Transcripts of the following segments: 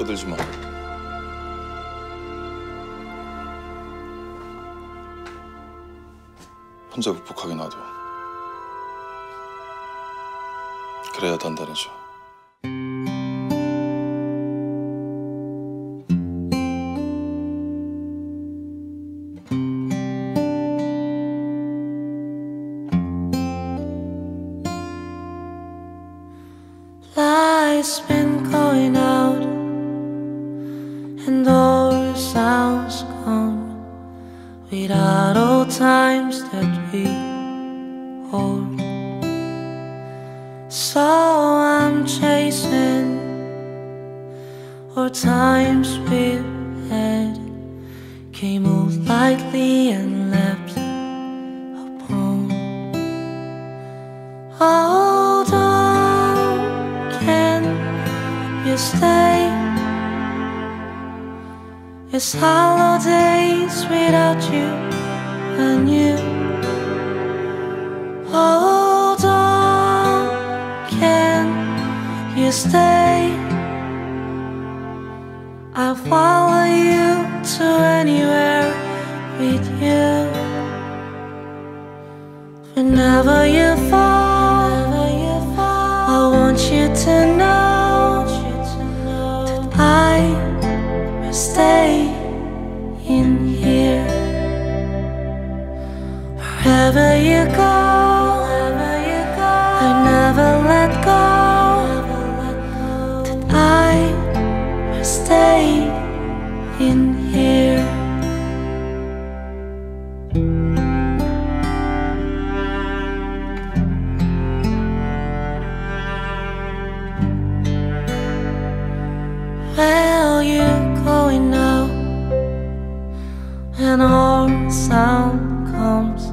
Francisco del Smog. 혼자 극복하게 놔둬. 그래야 단단해져. Lights been going out and all sounds gone without all times that we hold. So I'm chasing all times we've had, came off lightly and leapt upon. Oh, you stay. It's holidays without you and you. Hold on, can you stay? I'll follow you to anywhere with you. Whenever you fall, I want you to know stay in here. Wherever you go, I never let go. That I will stay in here. Well, you now, and all sound comes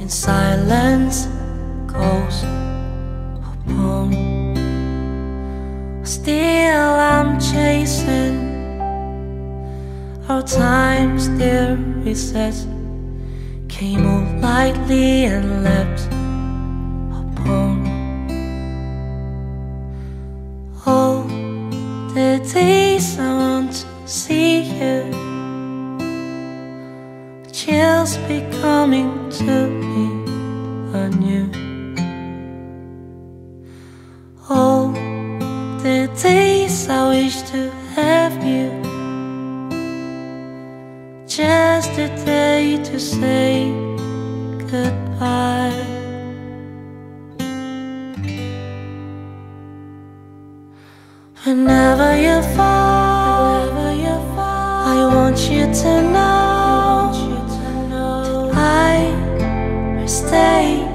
in silence, goes upon. Still I'm chasing our time, still recess, came off lightly and leapt upon. All the days I want to see you, chills be coming to me anew. All the days I wish to have you, just a day to say goodbye. Whenever you fall, I want you to know that I will stay